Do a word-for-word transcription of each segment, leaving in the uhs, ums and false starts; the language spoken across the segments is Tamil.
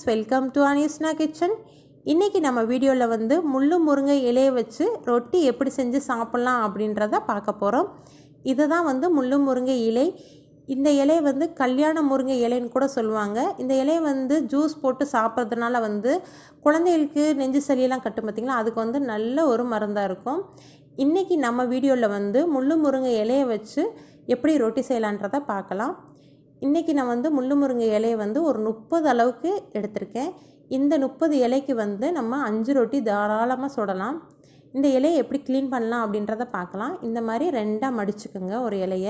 Friends welcome to Anish na kitchen. இன்னைக்கு நம்ம வீடியோல வந்து முள்ளு முருங்கை இலையை வச்சு ரொட்டி எப்படி செஞ்சு சாப்பிடலாம் அப்படின்றத பார்க்க போறோம். இதுதான் வந்து முள்ளு முருங்கை இலை. இந்த இலை வந்து கல்யாண முருங்கை இலைன்னு கூட சொல்லுவாங்க. இந்த இலை வந்து ஜூஸ் போட்டு சாப்பிட்றதுனால வந்து குழந்தைகளுக்கு நெஞ்சு சளி எல்லாம் கட்டும் பார்த்தீங்களா, அதுக்கு வந்து நல்ல ஒரு மருந்தா இருக்கும். இன்னைக்கு நம்ம வீடியோல வந்து முள்ளு முருங்கை இலையை வச்சு எப்படி ரொட்டி செய்யலாம்ன்றத பார்க்கலாம். इनकी ना वो मुल्लु मुरुंगै इले वो और मुप्पदु अलवुक्कु एडुत्तिरुक्केन. इंद मुप्पदु इलेक्कु वंदु नम्म अंजु रोटी धाराळमा सुडलाम. इंद इलेय एप्पडि क्लीन पण्णलाम अप्पडिன்றத पार्क्कलाम. इंद मारी रेंडा मडिचुक्कुंगा. और इलेय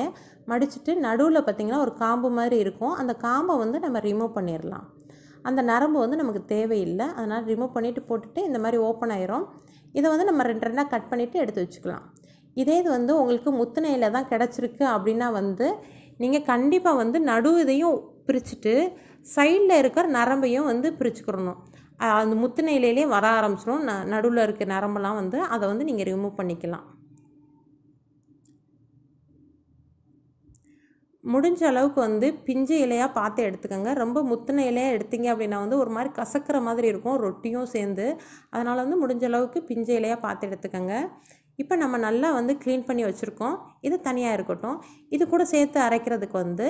मडिचिट्टु नडुवुल पात्तींगना और कांबु मारी इरुक्कुम. अंद कांबा वंदु नम्म रिमूव पण्णिरलाम. अंद नरंबु वंदु नमक्कु தேவையில்லை. அதனால ரிமூவ் பண்ணிட்டு போட்டுட்டு இந்த மாதிரி ஓபன் ஆயிரும். இத வந்து நம்ம ரெண்டு ரெண்டா கட் பண்ணிட்டு எடுத்து வச்சுக்கலாம். இதே இது வந்து உங்களுக்கு முத்துன இலை தான் கிடைச்சிருக்கு அப்படினா வந்து நீங்கள் கண்டிப்பாக வந்து நடுவுதையும் பிரிச்சுட்டு சைடில் இருக்கிற நரம்பையும் வந்து பிரிச்சுக்கிறணும். அந்த முத்தின இலையிலே வர ஆரம்பிச்சிடும். ந நடுவில் இருக்கிற நரம்பெல்லாம் வந்து அதை வந்து நீங்கள் ரிமூவ் பண்ணிக்கலாம். முடிஞ்ச அளவுக்கு வந்து பிஞ்சு இலையாக பார்த்து எடுத்துக்கோங்க. ரொம்ப முத்தின இலையாக எடுத்தீங்க அப்படின்னா வந்து ஒரு மாதிரி கசக்கிற மாதிரி இருக்கும் ரொட்டியும் சேர்ந்து. அதனால் வந்து முடிஞ்ச அளவுக்கு பிஞ்சு இலையாக பார்த்து எடுத்துக்கோங்க. இப்போ நம்ம நல்லா வந்து க்ளீன் பண்ணி வச்சுருக்கோம். இது தனியாக இருக்கட்டும். இது கூட சேர்த்து அரைக்கிறதுக்கு வந்து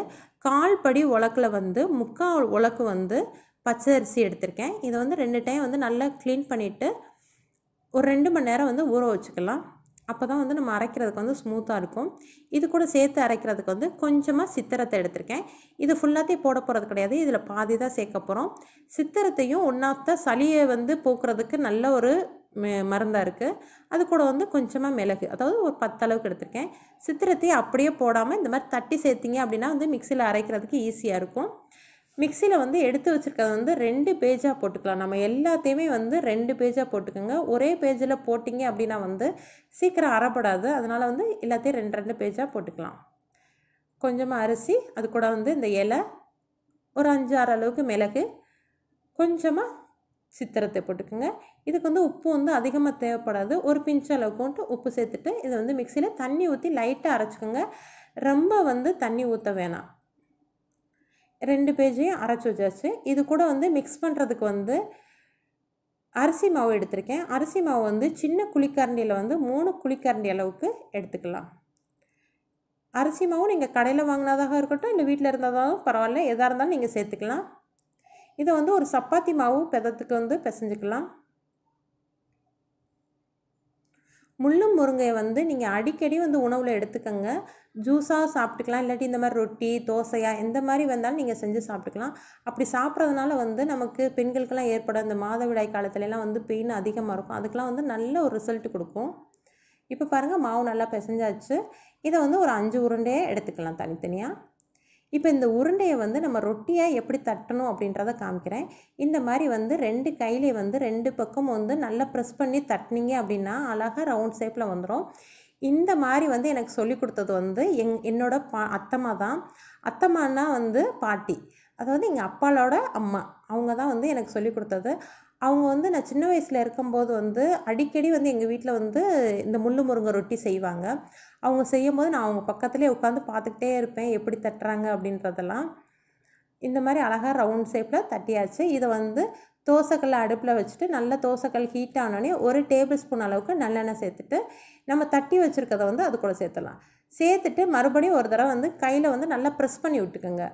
கால் படி உலக்கில் வந்து முக்கால் உலக்கு வந்து பச்சை அரிசி எடுத்திருக்கேன். இதை வந்து ரெண்டு டைம் வந்து நல்லா க்ளீன் பண்ணிவிட்டு ஒரு ரெண்டு மணி நேரம் வந்து ஊற வச்சுக்கலாம். அப்போ தான் வந்து நம்ம அரைக்கிறதுக்கு வந்து ஸ்மூத்தாக இருக்கும். இது கூட சேர்த்து அரைக்கிறதுக்கு வந்து கொஞ்சமாக சித்திரத்தை எடுத்திருக்கேன். இது ஃபுல்லாத்தையும் போட போகிறது கிடையாது, இதில் பாதி தான் சேர்க்க போகிறோம். சித்திரத்தையும் ஒன்றாத்த சளியை வந்து போக்குறதுக்கு நல்ல ஒரு மருந்தாக இருக்குது. அது கூட வந்து கொஞ்சமாக மிளகு, அதாவது ஒரு பத்து அளவுக்கு எடுத்திருக்கேன். சித்திரத்தை அப்படியே போடாமல் இந்த மாதிரி தட்டி சேர்த்திங்க அப்படின்னா வந்து மிக்சியில் அரைக்கிறதுக்கு ஈஸியாக இருக்கும். மிக்சியில் வந்து எடுத்து வச்சுருக்கிறது வந்து ரெண்டு பேஜாக போட்டுக்கலாம். நம்ம எல்லாத்தையுமே வந்து ரெண்டு பேஜாக போட்டுக்கோங்க. ஒரே பேஜில் போட்டிங்க அப்படின்னா வந்து சீக்கிரம் அரைப்படாது. அதனால் வந்து எல்லாத்தையும் ரெண்டு ரெண்டு பேஜாக போட்டுக்கலாம். கொஞ்சமாக அரிசி, அது கூட வந்து இந்த இலை, ஒரு அஞ்சு ஆறு அளவுக்கு மிளகு, கொஞ்சமாக சித்திரத்தை போட்டுக்கோங்க. இதுக்கு வந்து உப்பு வந்து அதிகமாக தேவைப்படாது. ஒரு பிஞ்ச் அளவுக்கு உப்பு சேர்த்துட்டு இதை வந்து மிக்சியில் தண்ணி ஊற்றி லைட்டாக அரைச்சிக்கோங்க. ரொம்ப வந்து தண்ணி ஊற்ற வேணாம். ரெண்டு பேஜையும் அரைச்சி வச்சாச்சு. இது கூட வந்து மிக்ஸ் பண்ணுறதுக்கு வந்து அரிசி மாவு எடுத்திருக்கேன். அரிசி மாவு வந்து சின்ன குழிக்கரண்டியில் வந்து மூணு குழிக்கரண்டி அளவுக்கு எடுத்துக்கலாம். அரிசி மாவு நீங்கள் கடையில் வாங்கினதாக இருக்கட்டும், இல்லை வீட்டில் இருந்ததாகவும் பரவாயில்ல, எதாக இருந்தாலும் நீங்கள் சேர்த்துக்கலாம். இதை வந்து ஒரு சப்பாத்தி மாவு பதத்துக்கு வந்து பிசைஞ்சுக்கலாம். முள்ளு முருங்கையை வந்து நீங்கள் அடிக்கடி வந்து உணவில் எடுத்துக்கோங்க. ஜூஸாக சாப்பிட்டுக்கலாம், இல்லாட்டி இந்த மாதிரி ரொட்டி தோசையாக எந்த மாதிரி வந்தாலும் நீங்கள் செஞ்சு சாப்பிட்டுக்கலாம். அப்படி சாப்பிட்றதுனால வந்து நமக்கு பெண்களுக்கெல்லாம் ஏற்படும் இந்த மாதவிடாய் காலத்துலலாம் வந்து பெயின் அதிகமாக இருக்கும். அதுக்கெலாம் வந்து நல்ல ஒரு ரிசல்ட் கொடுக்கும். இப்போ பாருங்கள், மாவு நல்லா பிசைஞ்சாச்சு. இதை வந்து ஒரு அஞ்சு உருண்டையே எடுத்துக்கலாம் தனித்தனியாக. இப்போ இந்த உருண்டையை வந்து நம்ம ரொட்டியாக எப்படி தட்டணும் அப்படின்றத காமிக்கிறேன். இந்த மாதிரி வந்து ரெண்டு கையிலே வந்து ரெண்டு பக்கம் வந்து நல்லா ப்ரெஸ் பண்ணி தட்டினீங்க அப்படின்னா அழகாக ரவுண்ட் ஷேப்பில் வந்துடும். இந்த மாதிரி வந்து எனக்கு சொல்லி கொடுத்தது வந்து எங் என்னோட பா அத்தம்மா தான். அத்தம்மானா வந்து பாட்டி, அதாவது எங்கள் அப்பாவோட அம்மா. அவங்க தான் வந்து எனக்கு சொல்லி கொடுத்தது. அவங்க வந்து நான் சின்ன வயசில் இருக்கும்போது வந்து அடிக்கடி வந்து எங்கள் வீட்டில் வந்து இந்த முள்ளு முருங்கை ரொட்டி செய்வாங்க. அவங்க செய்யும் போது நான் அவங்க பக்கத்துலேயே உட்காந்து பார்த்துக்கிட்டே இருப்பேன் எப்படி தட்டுறாங்க அப்படின்றதெல்லாம். இந்த மாதிரி அழகாக ரவுண்ட் ஷேப்பில் தட்டியாச்சு. இதை வந்து தோசைக்கல்லை அடுப்பில் வச்சுட்டு நல்ல தோசைக்கல் ஹீட் ஆனோடனே ஒரு டேபிள் ஸ்பூன் அளவுக்கு நல்லெண்ணெய் சேர்த்துட்டு நம்ம தட்டி வச்சுருக்கதை வந்து அது கூட சேர்த்துடலாம். சேர்த்துட்டு மறுபடியும் ஒரு தடவை வந்து கையில் வந்து நல்லா ப்ரெஸ் பண்ணி விட்டுக்கோங்க.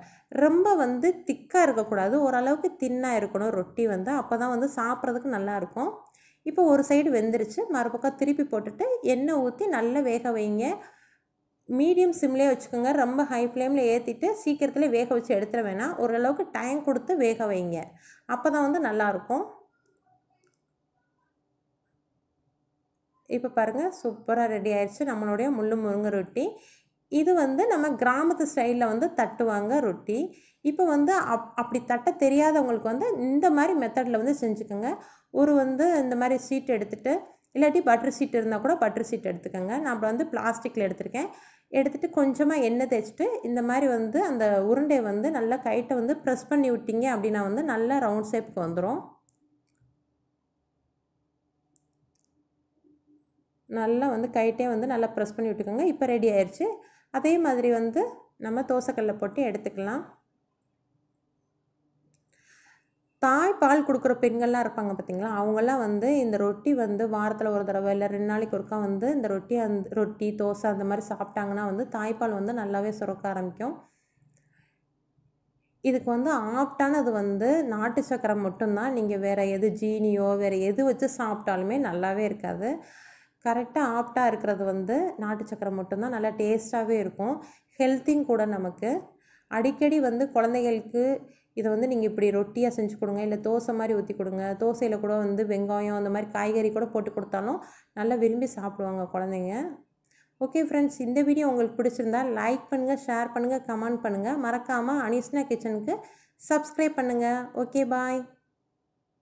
ரொம்ப வந்து திக்காக இருக்கக்கூடாது, ஓரளவுக்கு தின்னாக இருக்கணும் ரொட்டி வந்து. அப்போ தான் வந்து சாப்பிட்றதுக்கு நல்லாயிருக்கும். இப்போ ஒரு சைடு வெந்துருச்சு. மறுபக்கம் திருப்பி போட்டுட்டு எண்ணெய் ஊற்றி நல்லா வேக வைங்க. மீடியம் சிம்லேயே வச்சுக்கோங்க. ரொம்ப ஹை ஃப்ளேமில் ஏற்றிட்டு சீக்கிரத்தில் வேக வச்சு எடுத்துட வேணாம். ஓரளவுக்கு டைம் கொடுத்து வேக வைங்க. அப்போ தான் வந்து நல்லாயிருக்கும். இப்போ பாருங்கள், சூப்பராக ரெடி ஆயிடுச்சு நம்மளுடைய முள்ளு முருங்கை ரொட்டி. இது வந்து நம்ம கிராமத்து ஸ்டைலில் வந்து தட்டுவாங்க ரொட்டி. இப்போ வந்து அப் அப்படி தட்ட தெரியாதவங்களுக்கு வந்து இந்த மாதிரி மெத்தடில் வந்து செஞ்சுக்கோங்க. ஒரு வந்து இந்த மாதிரி ஷீட் எடுத்துகிட்டு, இல்லாட்டி பட்டர் ஷீட் இருந்தால் கூட பட்டர் ஷீட் எடுத்துக்கோங்க. நான் வந்து பிளாஸ்டிக்கில் எடுத்திருக்கேன். எடுத்துகிட்டு கொஞ்சமாக எண்ணெய் தேய்ச்சிட்டு இந்த மாதிரி வந்து அந்த உருண்டையை வந்து நல்லா கைட்டை வந்து ப்ரெஸ் பண்ணி விட்டிங்க அப்படின்னா வந்து நல்லா ரவுண்ட் ஷேப்புக்கு வந்துடும். நல்லா வந்து கைட்டே வந்து நல்லா ப்ரெஸ் பண்ணி விட்டுக்கோங்க. இப்போ ரெடி ஆயிடுச்சு. அதே மாதிரி வந்து நம்ம தோசைக்கல்லை போட்டு எடுத்துக்கலாம். தாய் பால் கொடுக்குற பெண்கள்லாம் இருப்பாங்க பாத்தீங்களா, அவங்கலாம் வந்து இந்த ரொட்டி வந்து வாரத்துல ஒரு தடவை இல்ல ரெண்டு நாளைக்கு ஒருக்கா வந்து இந்த ரொட்டி ரொட்டி தோசை அந்த மாதிரி சாப்பிட்டாங்கன்னா வந்து தாய்ப்பால் வந்து நல்லாவே சுரக்க ஆரம்பிக்கும். இதுக்கு வந்து ஆப்டானது வந்து நாட்டு சக்கரை மட்டும் தான், நீங்க வேற எது ஜீனியோ வேற எது வச்சு சாப்பிட்டாலுமே நல்லாவே இருக்காது. கரெக்ட்டா ஆப்டா இருக்குது வந்து நாட்டு சக்கரை மட்டும் தான், நல்லா டேஸ்டாவே இருக்கும், ஹெல்தியும் கூட. நமக்கு அடிக்கடி வந்து குழந்தைகளுக்கு இது வந்து நீங்கள் இப்படி ரொட்டியாக செஞ்சு கொடுங்க, இல்லை தோசை மாதிரி ஊற்றி கொடுங்க, தோசையில் கூட வந்து வெங்காயம் அந்த மாதிரி காய்கறி கூட போட்டு கொடுத்தாலும் நல்லா விரும்பி சாப்பிடுவாங்க குழந்தைங்க. ஓகே ஃப்ரெண்ட்ஸ், இந்த வீடியோ உங்களுக்கு பிடிச்சிருந்தா லைக் பண்ணுங்கள், ஷேர் பண்ணுங்கள், கமெண்ட் பண்ணுங்கள். மறக்காமல் அனிஷ்னா கிச்சனுக்கு சப்ஸ்கிரைப் பண்ணுங்கள். ஓகே பாய்.